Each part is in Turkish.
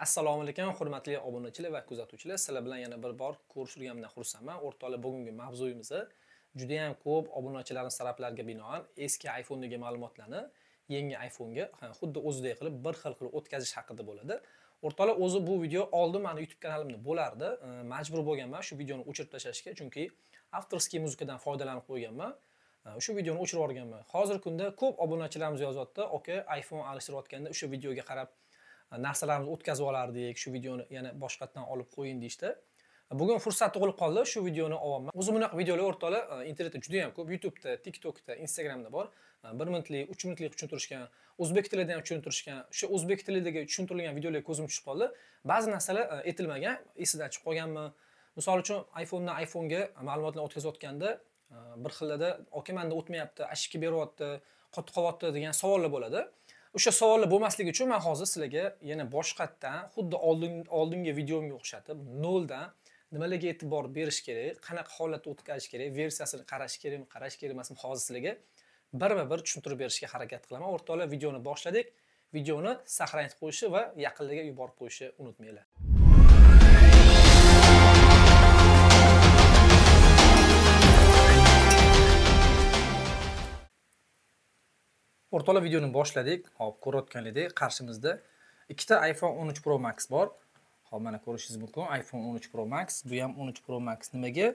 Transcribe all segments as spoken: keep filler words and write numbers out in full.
Assalomu alaykum hurmatli obunachilar va kuzatuvchilar. Sizlar bilan yana bir bor ko'rishganimdan xursandman. O'rtoqlar, bugungi mavzuyimiz juda ham ko'p obunachilarning saraplariga binoan eski iPhone dagi ma'lumotlarni yangi iPhone ga xuddi o'zidek qilib bir xil qilib o'tkazish haqida bo'ladi. O'rtoqlar, o'zi bu video oldin meni YouTube kanalimda bo'lardi. Majbur bo'lganman shu videoni o'chirib tashlashga, chunki avtorskiy muzikadan foydalanib qo'yganman. Shu videoni o'chirib o'rganman. Hozirgi kunda ko'p obunachilarimiz yozyapti, "Oka, iPhone alishtirayotganda o'sha videoga qarab narsalarimizni o'tkazib olardik, shu videoni yana boshqatdan olib qo'ying" deydi. Bugun fursat tug'ilib qoldi, shu videoni olaman. O'zi bunaqa videolar o'rtoqlar internetda juda ham ko'p, YouTube'da, TikTok'da, Instagram'da bor. bir minutlik, uch minutlik tushuntirishgan, o'zbek tilida ham tushuntirishgan, o'sha o'zbek tilidagi tushuntirilgan videolar ko'zim tushib qoldi. Ba'zi narsalar aytilmagan, esida chiqib qolganmi? Misol uchun iPhone dan iPhone ga ma'lumotlarni o'tkazayotganda bir xillada "Oka, menda o'tmayapti, ashki beryapti, qotib qolyapti" degan savollar bo'ladi. O'sha savollar bo'lmasligi uchun men hozir sizlarga yana boshqatdan, xuddi oldingi videomga o'xshatib, noldan nimalarga e'tibor berish kerak, qanaqa holatda o'tkazish kerak, versiyasini qarash kerakmi, qarash kerak emasmi, hozir sizlarga birma-bir tushuntirib berishga harakat qilaman. O'rtoqlar, videoni boshladik. Videoni saqlanib qo'yishi va yaqinlarga yuborib qo'yishni unutmanglar. O'rtoqlar, videoni boshladik. Hop, ko'rayotganingizda qarshimizda ikkita iPhone o'n uch Pro Max bor. Hop, mana ko'rishingiz mumkin, iPhone o'n uch Pro Max, bu ham o'n uch Pro Max. Nimaga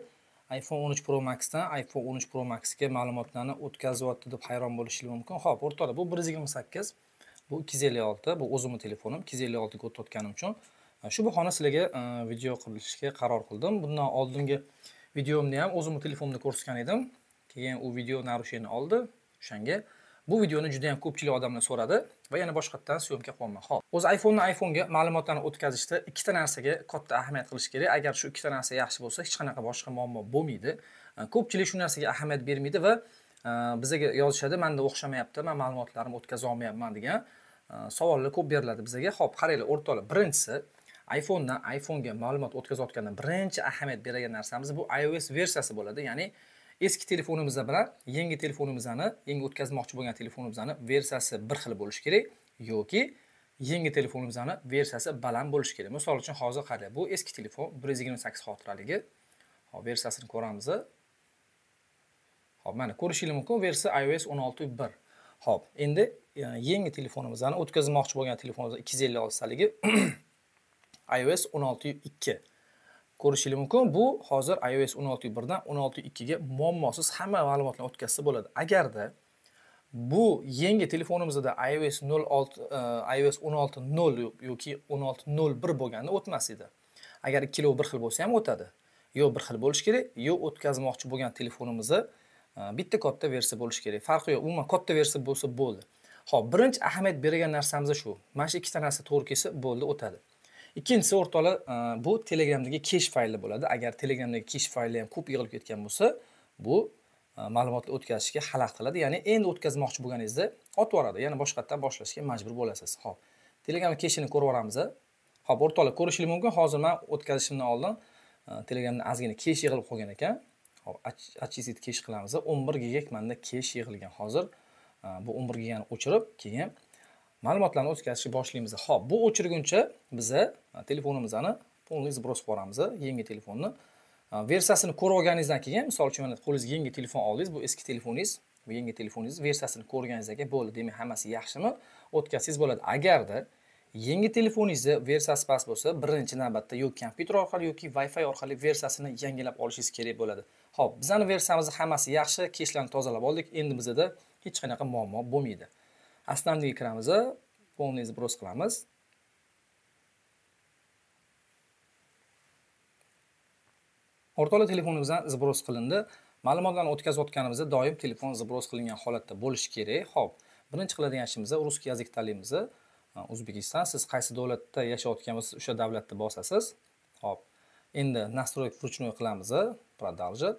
iPhone o'n uch Pro Max dan iPhone o'n uch Pro Max ga ma'lumotlarni o'tkazyapti deb hayron bo'lishingiz mumkin. Hop, o'rtoqlar, bu bir yuz yigirma sakkiz, bu ikki yuz ellik olti, bu o'zimning telefonim, ikki yuz ellik olti ga o'tayotganim uchun shu bahona sizlarga video qilishga qaror qildim. Bundan oldingi videomni ham o'zimning telefonimda ko'rsatgan edim. Keyin u video narusheni oldi. O'shanga bu videoni juda ham ko'pchilik odamlar so'radi va yana boshqatdan syomka qo'yaman. Xo'p, o'zi iPhone dan iPhone ga ma'lumotlarni o'tkazishda ikkita narsaga katta ahamiyat qilish kerak. Agar shu ikkita narsa yaxshi bo'lsa, hech qanaqa boshqa muammo bo'lmaydi. Ko'pchilik shu narsaga ahamiyat bermaydi va bizga yozishadi, "Menda o'xshamayapti, men ma'lumotlarimni o'tkaza olmayapman" degan savollar ko'p beriladi bizga. Xo'p, qaranglar o'rtoqlar, birinchisi iPhone dan iPhone ga ma'lumot o'tkazayotganda birinchi ahamiyat beradigan narsamiz bu iOS versiyasi bo'ladi, ya'ni eski telefonimiz bilan yangi telefonimizni, yangi o'tkazmoqchi bo'lgan telefonimizni versiyasi bir xil bo'lishi kerak yoki yangi telefonimizni versiyasi baland bo'lishi kerak. Misol uchun hozir qarang, bu eski telefon bir yuz yigirma sakkiz xotiraligi. Hop, versiyasini ko'ramiz. Hop, mana ko'rishingiz mumkin, versiya iOS o'n olti nuqta bir. Hop, endi yangi telefonimizni o'tkazmoqchi bo'lgan telefonimiz ikki yuz ellik olti saligi iOS o'n olti nuqta ikki. Ko'rishingiz mumkin, bu hozir iOS o'n olti nuqta bir dan o'n olti nuqta ikki ga muammosiz hamma ma'lumotlarni o'tkazsa bo'ladi. Agarda bu yangi telefonimizda iOS o'n olti nuqta nol yoki o'n olti nuqta bir bo'lganda o'tmas edi. Agar ikkilov bir xil bo'lsa ham o'tadi. Yo bir xil bo'lish kerak, yo o'tkazmoqchi bo'lgan telefonimizni bitta katta versiya bo'lish kerak. Farqi yo'q, umuman katta versiya bo'lsa bo'ldi. Xo'p, birinchi ahamiyat bergan narsamiz shu. Mana shu ikkita narsa to'g'ri kelsa bo'ldi, o'tadi. Ikkinchisi o'rtoqlar, bu Telegramdagi cache fayli bo'ladi. Agar Telegramdagi cache fayli ham ko'p yig'ilib ketgan bo'lsa, bu ma'lumotni o'tkazishga xalaqit qiladi. Ya'ni endi o'tkazmoqchi bo'lganingizda otib yuboradi, yana boshqatdan boshlashga majbur bo'lasiz. Xo'p, Telegram cache'ini ko'rib olamiz. Xo'p, o'rtoqlar, ko'rishingiz mumkin, hozir men o'tkazishimdan oldin Telegramda ozgina cache yig'ilib qolgan ekan. Xo'p, achizit cache qilamiz. o'n bir giga menda cache yig'ilgan. Hozir bu o'n bir gigani o'chirib, keyin ma'lumotlarni o'tkazishni boshlaymiz. Xo'p, bu o'chirguncha biz telefonimizni polniy zbrosib boramiz, yangi telefonni. Versiyasini ko'rib olganingizdan keyin, misol uchun mana qo'lingizga yangi telefon oldingiz, bu eski telefoningiz, bu yangi telefoningiz, versiyasini ko'rganingizdan keyin bo'ldi, demak hammasi yaxshimi, o'tkazsangiz bo'ladi. Agarda yangi telefoningizni versiyasi past bo'lsa, birinchi navbatda yo kompyuter orqali yoki Wi-Fi orqali versiyasini yangilab olishingiz kerak bo'ladi. Xo'p, bizning versiyamiz hammasi yaxshi, kechlarni tozalab oldik, endi bizda hech qanaqa muammo bo'lmaydi. Основные экранымызды полный сброс қыламыз. O'rtoqlar, telefonimizdan сброс qilindi. Ma'lumotlarni o'tkazayotganimizda doim telefon сброс qilingan holatda bo'lishi kerak. Xo'p, birinchi qiladigan ishimiz rus yoziq tanlaymiz. O'zbekiston, siz qaysi davlatda yashayotgansiz, o'sha davlatda bosasiz. Xo'p, endi настройка вручную qilamiz, продолжить.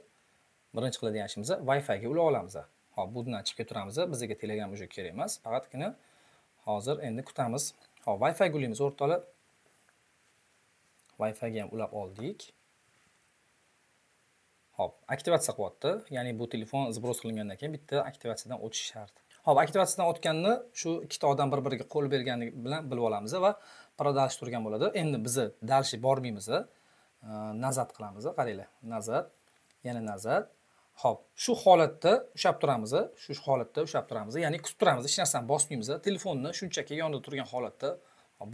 Birinchi qiladigan ishimiz Wi-Fi ga ulab olamiz. Hop, bundan chiqib keturamiz. Bizga Telegram uchun kerak emas, faqatgina hozir endi kutamiz. Hop, Wi-Fi ga ulaymiz o'rtoqlar. Wi-Fi ga ham ulab oldik. Hop, aktivatsiya qilyapti. Ya'ni bu telefon сброс qilingandan keyin bitta aktivatsiyadan o'tishi shart. Hop, aktivatsiyadan o'tganini shu ikkita odam bir-biriga qo'l berganligi bilan bilib olamiz va продаж turgan bo'ladi. Endi bizi dalshi bormaymizni nazat qilamiz. Qaranglar, nazat, yana nazat. Xo'p, shu holatda ushab turamiz, shu holatda ushab turamiz, ya'ni kutib turamiz, hech narsani bosmaymiz. Telefonni shunchaki yonida turgan holatda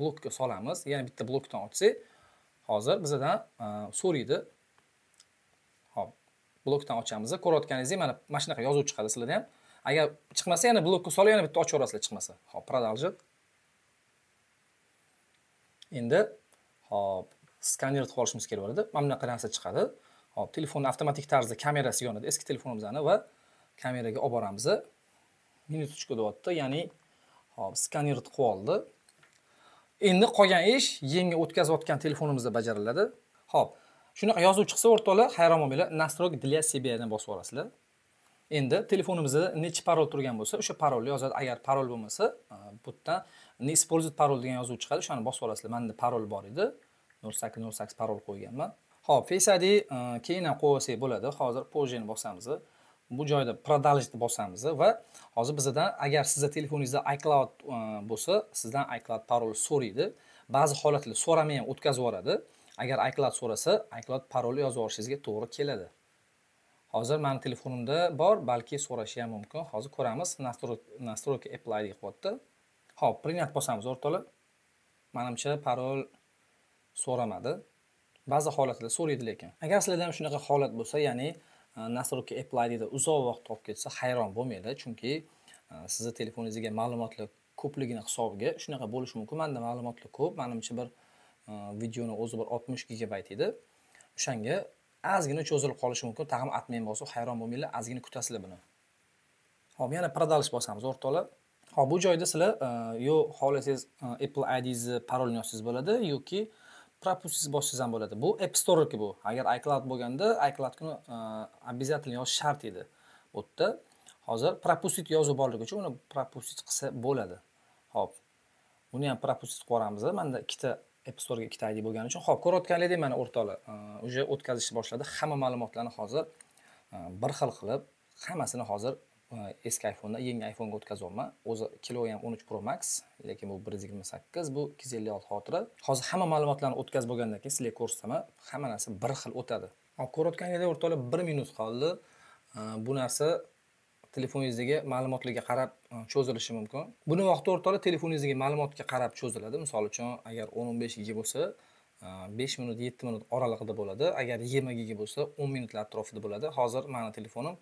blokka solamiz. Yana bitta blokdan ochsak, hozir bizdan so'raydi. Xo'p, blokdan ochamiz. Ko'rayotganingizdek mana mana shunaqa yozuv chiqadi sizlarda ham. Agar chiqmasa yana blokka solib, yana bitta ochib o'rasizlar chiqmasa. Xo'p, продолжит. Endi hop skanerni qo'yishimiz kerak bo'ladi. Mana bunaqa narsa chiqadi. Hop, telefon avtomatik tarzda kamerasi yonida eski telefonimizni va kameraga olib boramiz. Minutchka deyapti, ya'ni hop skanerni qo'yib oldi. Endi qolgan ish yengil o'tkazayotgan telefonimizda bajariladi. Hop, shunaqa yozuv chiqsa o'rtoqlar, hayron bo'lmanglar, nastroyka для себя dan bosib o'rasizlar. Endi telefonimizda necha parol turgan bo'lsa, o'sha parolni yozadi. Agar parol bo'lmasa, bu yerda ne использовать parol degan yozuv chiqadi, o'shani bosib o'rasizlar. Menda parol bor edi. nol sakkiz nol sakkiz parol qo'yganman. Hop, Face I D keyinroq qo'ysak bo'ladi. Hozir pozheni bosamiz. Bu joyda продолжitni bosamiz va hozir bizdan agar sizda telefoningizda iCloud bo'lsa, sizdan iCloud parolni so'raydi. Ba'zi holatlarda so'ramay ham o'tkazib yuboradi. Agar iCloud so'rasa, iCloud parolni yozib yuborishingizga to'g'ri keladi. Hozir meni telefonimda bor, balki so'rashi ham mumkin. Hozir ko'ramiz. Настройка Apple I D qo'yibdi. Hop, print bosamiz o'rtoqlar. Menimcha parol so'ramadi. Ba'zi holatlarda so'raydi lekin. Agar sizlarda ham shunaqa holat bo'lsa, ya'ni nastroyka Apple I D'da uzoq vaqt qolib ketsa, hayron bo'lmanglar, chunki sizning telefoningizga ma'lumotlar ko'pligini hisobiga shunaqa bo'lishi mumkin. Menda ma'lumotlar ko'p. Menimcha bir videoni o'zi bir oltmish gigabayt edi. O'shanga ozgina cho'zilib qolishi mumkin. Tag'im atmang bo'lsa, hayron bo'lmanglar, ozgina kutasizlar buni. Hop, yana продолжить bosamiz o'rtoqlar. Hop, bu joyda sizlar yo xohlasangiz Apple I D'ingizni parolini yozsangiz bo'ladi yoki пропустить bossangiz ham bo'ladi. Bu App Store'niki bu. Agar iCloud bo'lganda, iCloud'ni обязательно yozish shart edi. Bu yerda hozir пропустить yozib oldik uchun uni пропустить qilsa bo'ladi. Hop. Buni ham пропустить qo'yamiz. Menda ikkita App Store'ga ikkita I D bo'lgani uchun. Hop, ko'rayotganingizdek mana o'rtoqlar, o'sha o'tkazishni boshladi. Hamma ma'lumotlarni hozir bir xil qilib, hammasini hozir eski iPhone'dan yangi iPhone'ga o'tkazyapman. O'zi kilo ham o'n uch Pro Max, lekin bu bir yuz yigirma sakkiz, bu ikki yuz ellik olti xotira. Hozir hamma ma'lumotlarni o'tkazib bo'lgandan keyin sizlarga ko'rsataman. Hamma narsa bir xil o'tadi. Hop, ko'rayotganingizdek o'rtoqlar, bir minut qoldi. Bu narsa telefoningizdagi ma'lumotlarga qarab cho'zilishi mumkin. Buni vaqti o'rtoqlar telefoningizdagi ma'lumotga qarab cho'ziladi. Misol uchun, agar o'n o'n besh giga bo'lsa, besh minut yetti minut oralig'ida bo'ladi. Agar yigirma giga bo'lsa, o'n minutlar atrofida bo'ladi. Hozir mening telefonim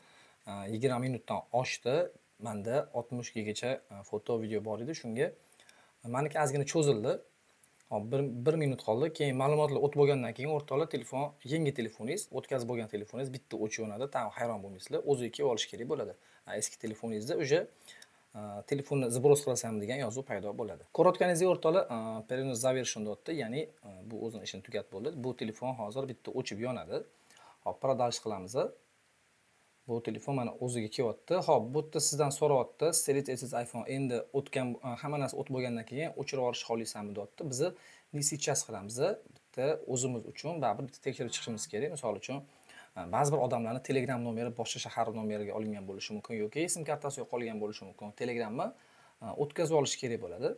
yigirma minutdan oshdi. Menda oltmish gigacha foto video bor edi. Shunga meniki ozgina cho'zildi. Hop, bir minut qoldi. Keyin ma'lumotlar o'tib bo'lgandan keyin o'rtoqlar telefon, yangi telefoningiz, o'tkazib bo'lgan telefoningiz bitta o'chib yonadi. Tam hayron bo'lmaysizlar. O'ziga kelib olish kerak bo'ladi. Eski telefoningizda o'sha telefonni zibros qilasam degan yozuv paydo bo'ladi. Ko'rayotganingizdek o'rtoqlar, periods zavershon deyapti, ya'ni bu o'zining ishini tugatib bo'ldi. Bu telefon hozir bitta o'chib yonadi. Hop, продолжить qilamiz. Bu telefon mana o'ziga kelyapti. Hop, bu yerda sizdan so'rayapti, "Selitsiz iPhone endi o'tgan hamma narsa o'tib bo'lgandan keyin o'chirib yuborish xohlaysizmi?" deyapti. Biz nechas qilamiz? Bitta o'zimiz uchun baribir bitta tekshirib chiqishimiz kerak. Misol uchun, ba'zi bir odamlarning Telegram nomeri boshqa shahar nomeriga olingan bo'lishi mumkin yoki SIM kartasi yo'q qolgan bo'lishi mumkin. Telegramni o'tkazib olish kerak bo'ladi.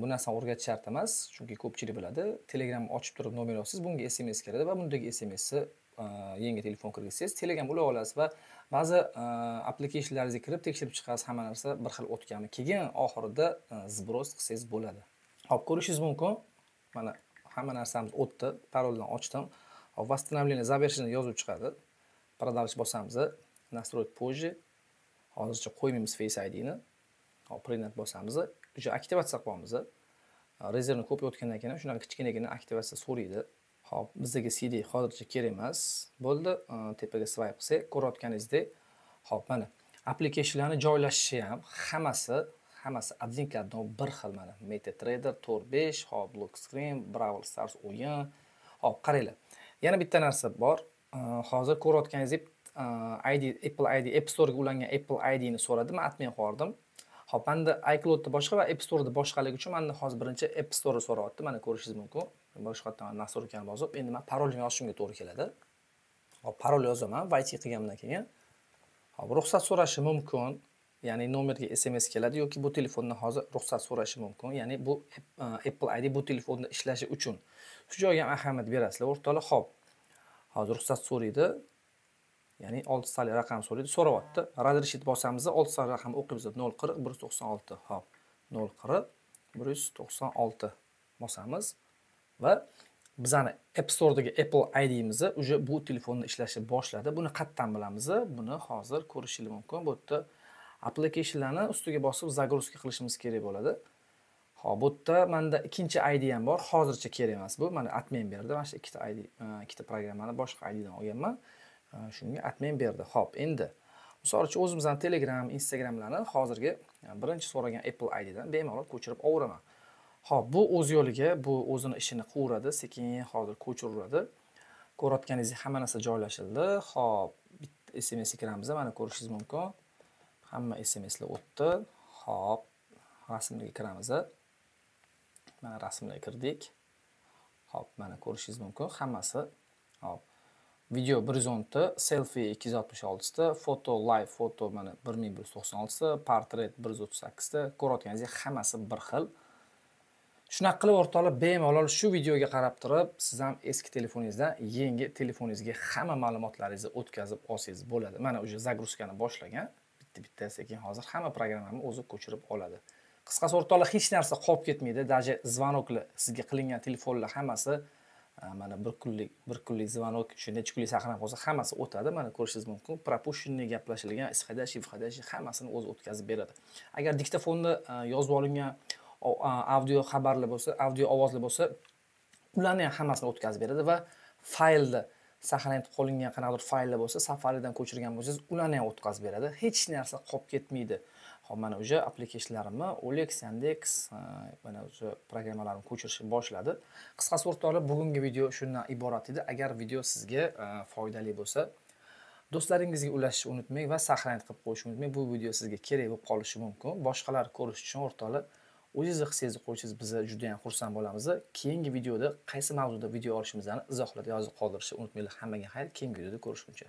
Bu narsani o'rgatish shart emas, chunki ko'pchilik biladi. Telegramni ochib turib nomer olsangiz, bunga S M S keladi va bundagi S M S-ni yangi telefon kirgizsangiz, Telegram ulab olasiz va ba'zi applikationlaringizga kirib tekshirib chiqasiz, hamma narsa bir xil o'tganmi. Keyin oxirida zibros qilsangiz bo'ladi. Hop, ko'rishingiz mumkin, mana hamma narsamiz o'tdi. Paroldan ochdim. Hop, восстановление завершено yozib chiqadi. Продолжить bosamiz. Настроить позже. Hozircha qo'ymaymiz Face I D'ni. Hop, print bosamiz. O'sha aktivatsiya qilamiz. Rezervni ko'p yotgandan keyin shunaqa kichkinagina aktivatsiya so'raydi. Hop, bizdagi C D hozircha kerak emas. Bo'ldi, tepaga swipe qilsak, ko'rayotganingizdek, hop mana applikationlarni joylashishi ham hammasi, hammasi adlinklardan bir xil mana. MetaTrader, Tor besh, hop, Block Screen, Brawl Stars o'yin. Hop, qaranglar. Yana bitta narsa bor. Hozir ko'rayotganingizdek, I D Apple I D App Store'ga ulangan Apple I D'ni so'radi. Men atmay qo'yardim. Hop, menda iCloud'da boshqa va App Store'da boshqaligi uchun menda hozir birinchi App Store'ni so'rayapti. Mana ko'rishingiz mumkin. Boshqatdan nastroykani bosib, endi men parolni yozishimga to'g'ri keladi. Hop, parol yozaman, Wi-Fi qilganimdan keyin. Hop, ruxsat so'rashi mumkin. ya'ni nomerga S M S keladi yoki bu telefondan hozir ruxsat so'rashi mumkin. Ya'ni bu Apple I D bu telefonda ishlashi uchun shu joyga ahamiyat berasizlar. O'rtoqlar, xo'p. Hozir ruxsat so'raydi. Ya'ni olti sonli raqam so'raydi, so'rayapti. Razreshit bosamizda olti sonli raqam o'qiymiz. nol qirq bir yuz to'qson olti. Xo'p. nol qirq bir yuz to'qson olti bosamiz va bizani App Store'dagi Apple I D'imizni o'sha bu telefonda ishlashni boshladi. Buni qatdan bilamiz? Buni hozir ko'rishingiz mumkin. Bu yerda application'larni ustiga bosib загрузка qilishimiz kerak bo'ladi. Xo'p, bu yerda menda ikkinchi I D ham bor. Hozircha kerak emas bu. Mana admin berdi. Mana shu ikkita I D, ikkita programmani boshqa I D'dan olganman. Shunga admin berdi. Xo'p, endi misol uchun o'zimizning Telegram, Instagramlarni hozirgi birinchi so'ragan Apple I D'dan bemalol ko'chirib overaman. Xo'p, bu o'z yo'liga, bu o'zini ishini quraveradi, sekin hozir ko'chiraveradi. Ko'rayotganingizdek hamma narsa joylashildi. Xo'p, bitta S M S ekranimizda mana ko'rishingiz mumkin. Hamma S M S'lar o'tdi. Xo'p, rasmlarga kiramiz. Mana rasmlarga kirdik. Xo'p, mana ko'rishingiz mumkin, hammasi. Xo'p. Video birinchi, selfie ikki yuz oltmish olti ta, foto, live foto mana bir ming bir yuz to'qson olti ta, portrait bir yuz o'ttiz sakkiz ta. Ko'rayotganingizdek hammasi bir xil. Shunaqa qilib o'rtoqlar, bemalol shu videoga qarab turib, siz ham eski telefoningizdan yangi telefoningizga hamma ma'lumotlaringizni o'tkazib olsangiz bo'ladi. Mana o'sha загрузкаni boshlagan, bitta-bitta sekin hozir hamma programmani o'zi ko'chirib oladi. Qisqasi o'rtoqlar, hech narsa qolib ketmaydi. Даже zvonoklar, sizga qilingan telefonlar hammasi mana bir kunlik, bir kunlik zvonok, shunday necha kunlik saqlanib qolsa, hammasi o'tadi. Mana ko'rishingiz mumkin. Propushtenni gaplashilgan, isqadashi, ifqadashi hammasini o'zi o'tkazib beradi. Agar diktofonda yozib olingan audio xabarlar bo'lsa, audio ovozlar bo'lsa, ularni ham hammasini o'tkazib beradi va faylda saqlanib qolingan qanaqadir fayllar bo'lsa, Safari'dan ko'chirgan bo'lsangiz, ularni ham o'tkazib beradi. Hech narsa qolib ketmaydi. Xo'p, mana o'sha applikationalarimni Olex, Yandex mana o'sha programmalarimni ko'chirishni boshladi. Qisqasi o'rtoqlar, bugungi video shundan iborat edi. Agar video sizga foydali bo'lsa, do'stlaringizga ulashishni unutmang va saqlanib qo'yishni unutmang. Bu video sizga kerak bo'lib qolishi mumkin. Boshqalar ko'rish uchun o'rtoqlar o'zingizni hissiz qo'ysangiz biz juda ham xursand bo'lamiz. Keyingi videoda qaysi mavzuda video olishimizni izohlab yozib qoldirishni unutmanglar. Hammaga xayr, keyingi videoda ko'rishguncha.